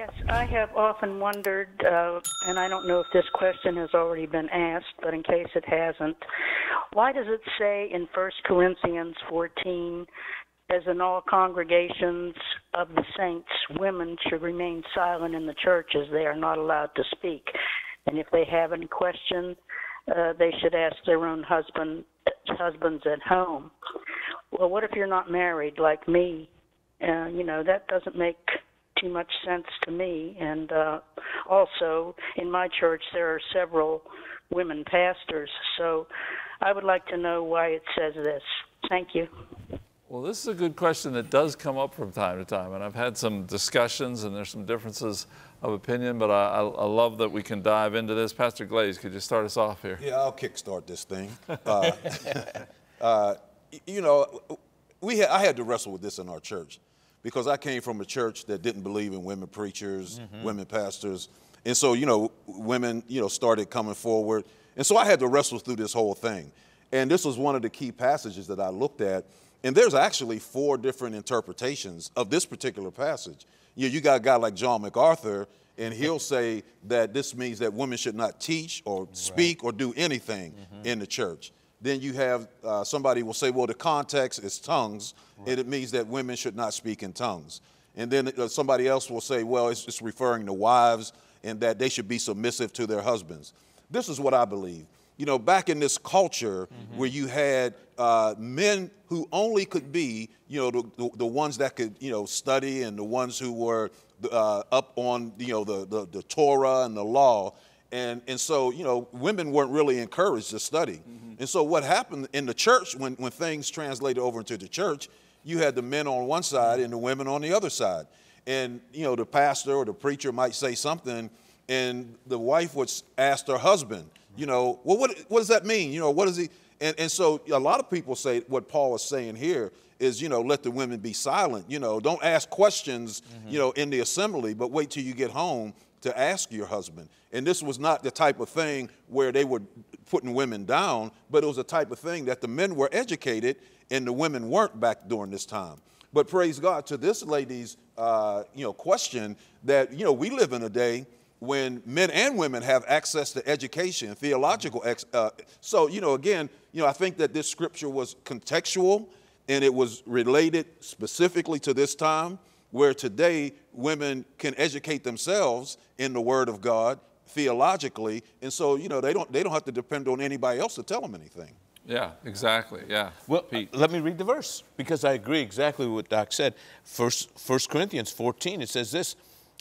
Yes, I have often wondered, and I don't know if this question has already been asked, but in case it hasn't, why does it say in 1 Corinthians 14, as in all congregations of the saints, women should remain silent in the churches, they are not allowed to speak. And if they have any question, they should ask their own husbands at home. Well, what if you're not married like me? You know, that doesn't make too much sense to me. And also, in my church, there are several women pastors. So I would like to know why it says this. Thank you. Well, this is a good question that does come up from time to time. And I've had some discussions, and there's some differences of opinion, but I love that we can dive into this. Pastor Glaze, could you start us off here? Yeah, I'll kickstart this thing. You know, I had to wrestle with this in our church, because I came from a church that didn't believe in women preachers, women pastors. And so, you know, women, you know, started coming forward. And so I had to wrestle through this whole thing. And this was one of the key passages that I looked at. And there's actually 4 different interpretations of this particular passage. You got a guy like John MacArthur, and he'll say that this means that women should not teach or speak or do anything in the church. Then you have somebody will say, well, the context is tongues, and it means that women should not speak in tongues. And then somebody else will say, well, it's just referring to wives and that they should be submissive to their husbands. This is what I believe. You know, back in this culture where you had men who only could be, you know, the ones that could, you know, study, and the ones who were up on, you know, the Torah and the law. And so, you know, women weren't really encouraged to study. And so what happened in the church, when things translated over into the church, you had the men on one side and the women on the other side. And, you know, the pastor or the preacher might say something, and the wife would ask her husband, you know, well, what does that mean? You know, what is he? And so a lot of people say what Paul is saying here is, you know, let the women be silent. You know, don't ask questions, you know, in the assembly, but wait till you get home to ask your husband. And this was not the type of thing where they were putting women down, but it was a type of thing that the men were educated and the women weren't back during this time. But praise God to this lady's, you know, question that, you know, we live in a day when men and women have access to education, theological. So, you know, again, you know, I think that this scripture was contextual and it was related specifically to this time, where today women can educate themselves in the Word of God theologically, and so, you know, they don't have to depend on anybody else to tell them anything. Yeah, exactly. Yeah. Well, Pete, let me read the verse, because I agree exactly with what Doc said. First Corinthians 14, it says this: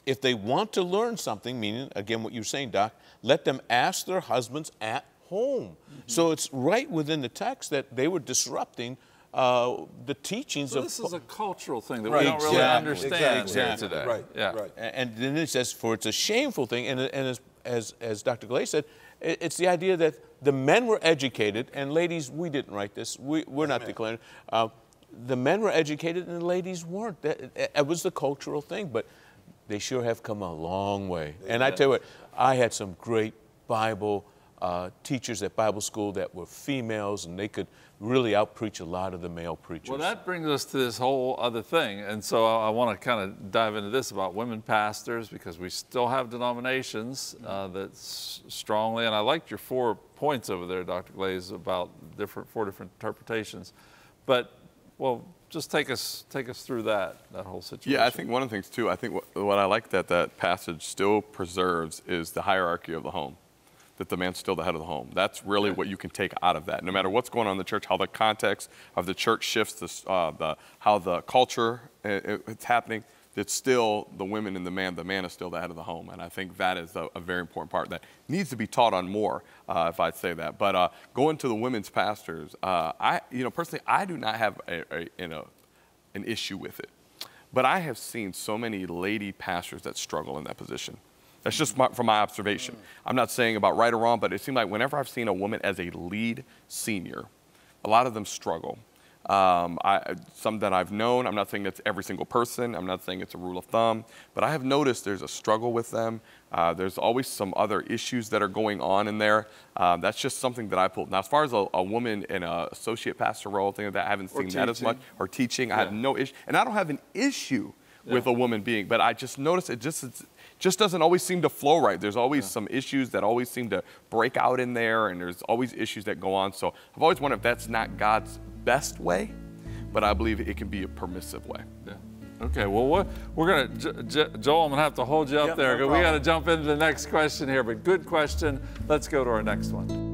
if they want to learn something, meaning again what you're saying, Doc, let them ask their husbands at home. So it's right within the text that they were disrupting the teachings of. This is a cultural thing that we don't really understand today. Right. And then it says, for it's a shameful thing, and as Dr. Glaze said, it's the idea that the men were educated, and ladies, we didn't write this. We're not declaring. The men were educated, and the ladies weren't. That was the cultural thing, but they sure have come a long way. And I tell you what, I had some great Bible teachers at Bible school that were females, and they could really outpreach a lot of the male preachers. Well, that brings us to this whole other thing, and so I want to kind of dive into this about women pastors, because we still have denominations that strongly, and I liked your 4 points over there, Dr. Glaze, about four different interpretations. But, well, just take us through that whole situation. Yeah, I think one of the things too, I think what I like that passage still preserves is the hierarchy of the home. That the man's still the head of the home. That's really what you can take out of that. No matter what's going on in the church, how the context of the church shifts, how the culture it's happening, it's still the women and the man. The man is still the head of the home. And I think that is a very important part that needs to be taught on more, if I'd say that. But going to the women's pastors, you know, personally, I do not have an issue with it. But I have seen so many lady pastors that struggle in that position. That's just from my observation. I'm not saying about right or wrong, but it seemed like whenever I've seen a woman as a lead senior, a lot of them struggle. Some that I've known, I'm not saying that's every single person, I'm not saying it's a rule of thumb, but I have noticed there's a struggle with them. There's always some other issues that are going on in there. That's just something that I pulled. Now, as far as a woman in an associate pastor role, thing like that, I haven't seen that as much, or teaching, I have no issue. And I don't have an issue with a woman being. But I just noticed it just doesn't always seem to flow right. There's always some issues that always seem to break out in there, and there's always issues that go on. So I've always wondered if that's not God's best way, but I believe it can be a permissive way. Yeah. Okay, well, we're going to, Joel, I'm going to have to hold you up there. No problem. We got to jump into the next question here, but good question. Let's go to our next one.